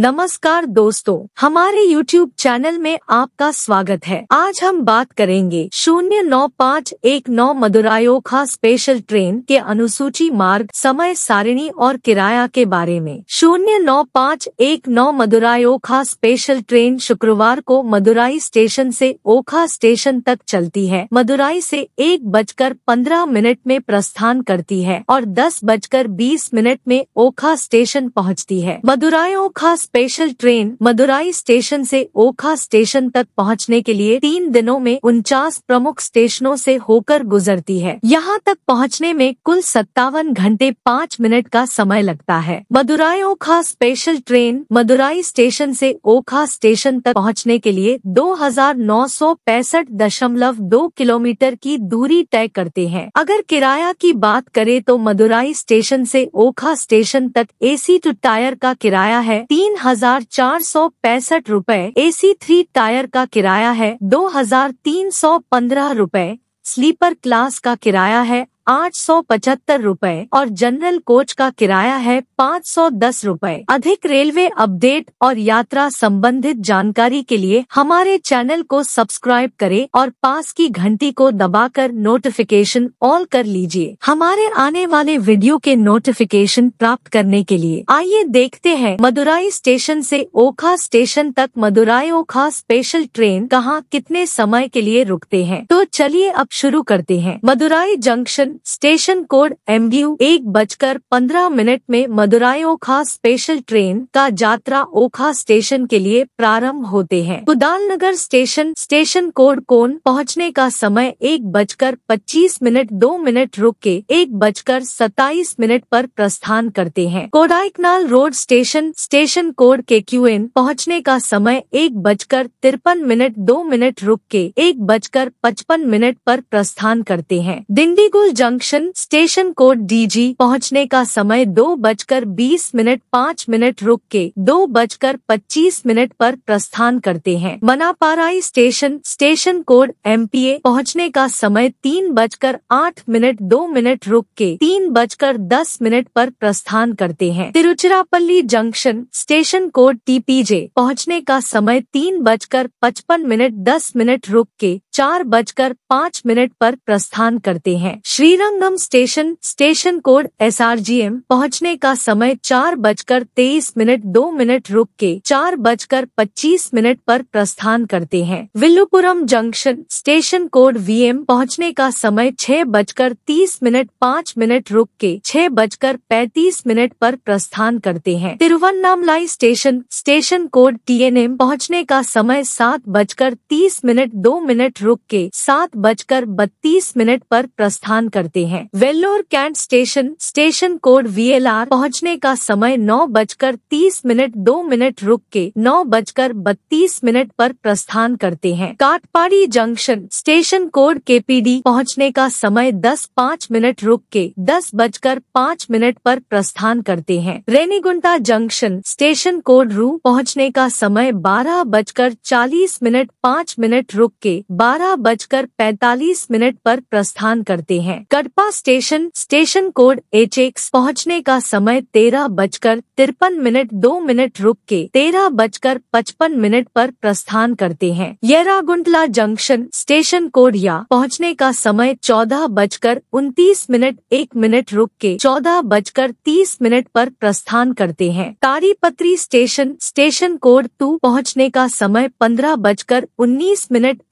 नमस्कार दोस्तों, हमारे YouTube चैनल में आपका स्वागत है। आज हम बात करेंगे 09519 मदुरायोखा स्पेशल ट्रेन के अनुसूची मार्ग, समय सारिणी और किराया के बारे में। 09519 मदुरायोखा स्पेशल ट्रेन शुक्रवार को मदुराई स्टेशन से ओखा स्टेशन तक चलती है। मदुराई से 1:15 में प्रस्थान करती है और 10:20 में ओखा स्टेशन पहुँचती है। मदुरायोखा स्पेशल ट्रेन मदुराई स्टेशन से ओखा स्टेशन तक पहुंचने के लिए 3 दिनों में 49 प्रमुख स्टेशनों से होकर गुजरती है। यहां तक पहुंचने में कुल 57 घंटे 5 मिनट का समय लगता है। मदुरायोखा स्पेशल ट्रेन मदुराई स्टेशन से ओखा स्टेशन तक पहुंचने के लिए 2965.2 किलोमीटर की दूरी तय करते हैं। अगर किराया की बात करें तो मदुराई स्टेशन से ओखा स्टेशन तक AC2 टायर का किराया है 3,465 रुपए, AC3 टायर का किराया है 2,315 रुपए, स्लीपर क्लास का किराया है 875 रुपए और जनरल कोच का किराया है 510 रुपए। अधिक रेलवे अपडेट और यात्रा संबंधित जानकारी के लिए हमारे चैनल को सब्सक्राइब करें और पास की घंटी को दबाकर नोटिफिकेशन ऑल कर लीजिए। हमारे आने वाले वीडियो के नोटिफिकेशन प्राप्त करने के लिए आइए देखते हैं मदुराई स्टेशन से ओखा स्टेशन तक मदुरायोखा स्पेशल ट्रेन कहाँ कितने समय के लिए रुकते हैं। तो चलिए अब शुरू करते हैं। Madurai junction station code MU 1:15 में मदुरायोखा स्पेशल ट्रेन का यात्रा ओखा स्टेशन के लिए प्रारंभ होते हैं। उदालनगर स्टेशन स्टेशन कोड कोन पहुंचने का समय 1:25, 2 मिनट रुक के 1:27 पर प्रस्थान करते हैं। Kodaikanal road station station code KQN पहुँचने का समय 1:53, 2 मिनट रुक के 1:55 पर प्रस्थान करते हैं। Dindigul junction station code DG पहुंचने का समय 2:20, 5 मिनट रुक के 2:25 पर प्रस्थान करते हैं। Manapparai station station code MPA पहुंचने का समय 3:08, 2 मिनट रुक के 3:10 पर प्रस्थान करते हैं। Tiruchirappalli junction station code TPJ पहुंचने का समय 3:55, 10 मिनट रुक के 4:05 पर प्रस्थान करते हैं। Srirangam station station code SRGM पहुँचने का समय 4:23, 2 मिनट रुक के 4:25 पर प्रस्थान करते हैं। Villupuram junction station code VM पहुँचने का समय 6:30, 5 मिनट रुक के 6:35 पर प्रस्थान करते हैं। Tiruvannamalai station station code TNM पहुँचने का समय 7:30, 2 मिनट रुक के 7:32 पर प्रस्थान करते हैं। Vellore cantt station station code VLR पहुँचने का समय 9:30, 2 मिनट रुक के 9:32 पर प्रस्थान करते हैं। Katpadi junction station code KPD पहुँचने का समय 10:05 रुक के 10:05 पर प्रस्थान करते हैं। Renigunta junction station code RU पहुँचने का समय 12:40, 5 मिनट रुक के 12:45 पर प्रस्थान करते हैं। Kadapa station station code HX पहुँचने का समय 13:53, 2 मिनट रुक के 13:55 पर प्रस्थान करते हैं। येरागुंडला जंक्शन स्टेशन कोड या पहुँचने का समय 14:29, 1 मिनट रुक के 14:30 पर प्रस्थान करते हैं। तारीपत्री स्टेशन स्टेशन कोड 2 पहुँचने का समय 15:19,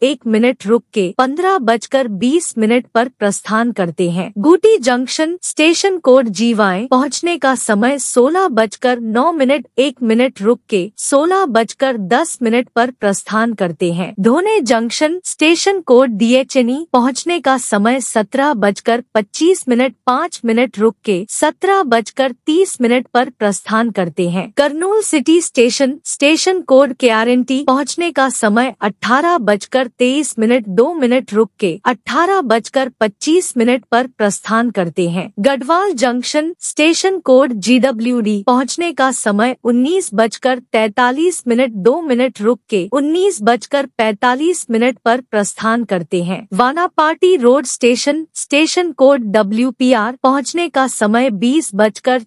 1 मिनट रुक के 15:20 पर प्रस्थान करते हैं। Gooty junction station code GY पहुँचने का समय 16:09, 1 मिनट रुक के 16:10 पर प्रस्थान करते हैं। धोने जंक्शन स्टेशन कोड DHNE पहुँचने का समय 17:25, 5 मिनट रुक के 17:30 पर प्रस्थान करते हैं। Kurnool city station station code KRNT पहुँचने का समय 18:23, 10 मिनट 2 मिनट रुक के 18:25 पर प्रस्थान करते हैं। Gadwal junction station code GWD पहुँचने का समय 19:43 2 मिनट रुक के 19:45 पर प्रस्थान करते हैं। Wanaparthy road station code WPR पहुँचने का समय 20:04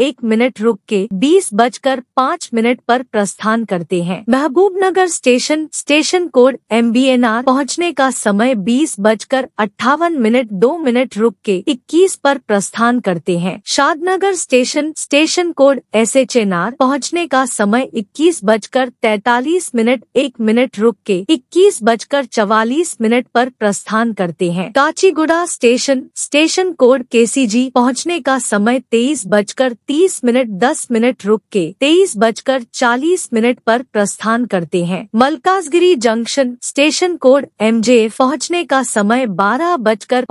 1 मिनट रुक के 20:05 पर प्रस्थान करते हैं। Mahbubnagar station code MBNR पहुँचने का समय 20:58 2 मिनट रुक के 21 पर प्रस्थान करते हैं। Shadnagar station code SHNR पहुँचने का समय 21:43 1 मिनट रुक के 21:44 पर प्रस्थान करते हैं। काचीगुड़ा स्टेशन कोड KCG पहुँचने का समय 23:30 10 मिनट रुक के 23:40 पर प्रस्थान करते हैं। Malkajgiri junction station code MJF पहुँचने का समय 12:05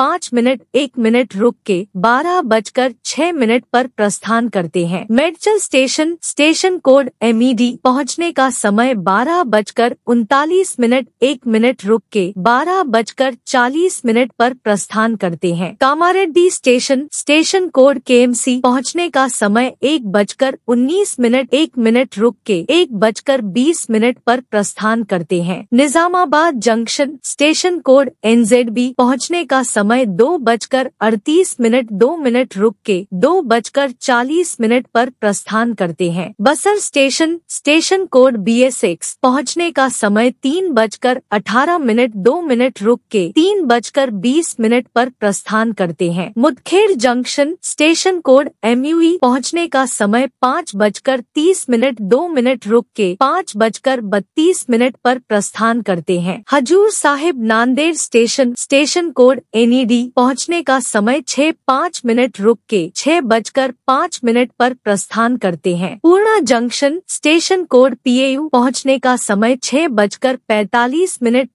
1 मिनट रुक के 12:06 पर प्रस्थान करते हैं। मेडचल स्टेशन कोड MED पहुँचने का समय 12:39 1 मिनट रुक के 12:40 पर प्रस्थान करते हैं। कामारेड्डी स्टेशन कोड KMC पहुँचने का समय 1:19 1 मिनट रुक के 1:20 पर प्रस्थान करते हैं। Nizamabad junction station code NZB पहुँचने का समय 2:38 2 मिनट रुक के 2:40 पर प्रस्थान करते हैं। बसर स्टेशन कोड BS6 पहुँचने का समय 3:18 2 मिनट रुक के 3:20 पर प्रस्थान करते हैं। Mudkhed junction station code MUE पहुँचने का समय 5:30 2 मिनट रुक के 5:32 पर प्रस्थान करते हैं। Hazur Sahib Nanded station code NED पहुँचने का समय 6:05 रुक के 6:05 पर प्रस्थान करते हैं। Purna junction station code PAU पहुँचने का समय 6:45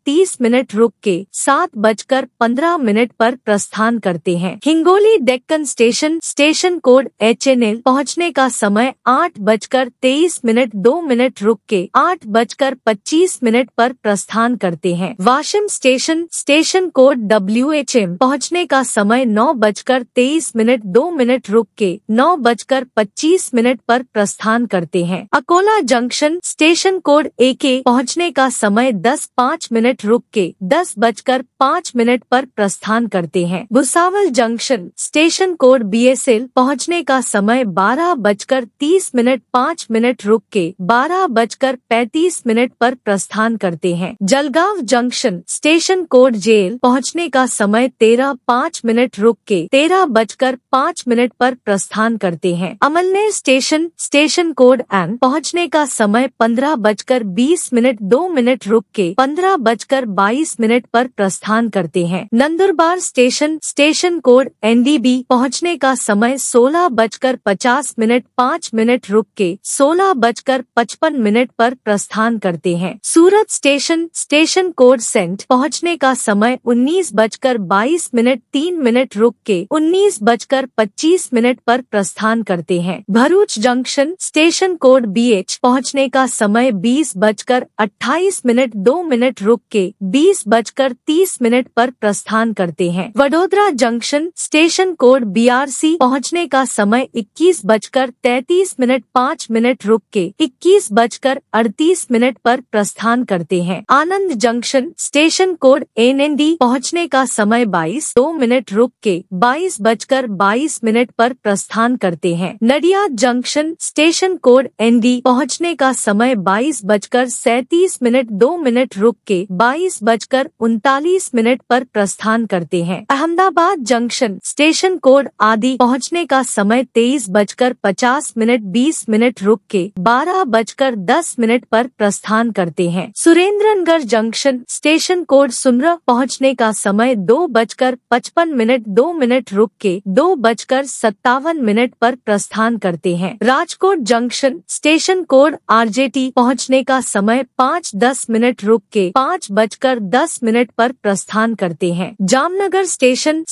30 मिनट रुक के 7:15 पर प्रस्थान करते हैं। Hingoli Deccan station code HNL पहुँचने का समय 8:23 2 मिनट रुक के 8:25 पर प्रस्थान करते हैं। वाशिम स्टेशन कोड WHM पहुँचने का समय 9:23 2 मिनट रुक के 9:25 पर प्रस्थान करते हैं। Akola junction station code AK पहुँचने का समय 10:05 रुक के 10:05 पर प्रस्थान करते हैं। Bhusawal junction station code BSL पहुँचने का समय 12:30 5 मिनट रुक के 12:35 पर प्रस्थान करते हैं। Jalgaon junction station code JL पहुँचने का समय 13:05 रुक के 13:05 पर प्रस्थान करते हैं। अमलनेर स्टेशन कोड N पहुँचने का समय 15:20 2 मिनट रुक के 15:22 पर प्रस्थान करते हैं। नंदुरबार स्टेशन कोड NDB पहुँचने का समय 16:50 5 मिनट रुक के 16:55 पर प्रस्थान करते हैं। सूरत स्टेशन कोड सेंट पहुँचने का समय 19:22 3 मिनट रुक के 19:25 पर प्रस्थान करते हैं। Bharuch junction station code BH पहुँचने का समय 20:28 2 मिनट रुक के 20:30 पर प्रस्थान करते हैं। Vadodara junction station code BRC पहुँचने का समय 21:33 5 मिनट रुक के 21:38 पर प्रस्थान करते हैं। Anand junction station code NND पहुँचने का समय 22:02 रुक के 22:22 पर प्रस्थान करते हैं। Nadiad junction station code ND पहुँचने का समय 22:37 2 मिनट रुक के 22:39 पर प्रस्थान करते हैं। अहमदाबाद जंक्शन स्टेशन कोड आदि पहुँचने का समय 23:50 20 मिनट रुक के 12:10 पर प्रस्थान करते हैं। सुरेंद्रनगर जंक्शन स्टेशन कोड सुनरा पहुँचने का समय 2:55 2 मिनट रुक के 2:57 पर प्रस्थान करते हैं। Rajkot junction station code RJT पहुँचने का समय 5:10 रुक के 5:10 पर प्रस्थान करते हैं। जामनगर स्टेशन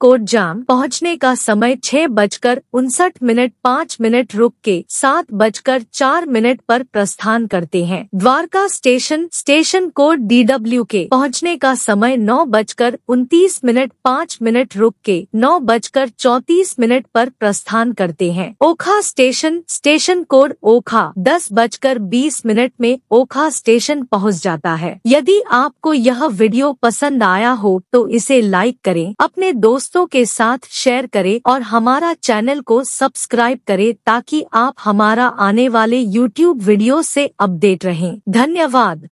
कोड जाम पहुँचने का समय 6:59 5 मिनट रुक के 7:04 पर प्रस्थान करते हैं। Dwarka station code road DW के पहुंचने का समय 9:29 5 मिनट रुक के 9:34 पर प्रस्थान करते हैं। Okha station, station code Okha 10:20 में ओखा स्टेशन पहुंच जाता है। यदि आपको यह वीडियो पसंद आया हो तो इसे लाइक करें, अपने दोस्तों के साथ शेयर करें और हमारा चैनल को सब्सक्राइब करें ताकि आप हमारा आने वाले YouTube वीडियो से अपडेट रहें। धन्यवाद।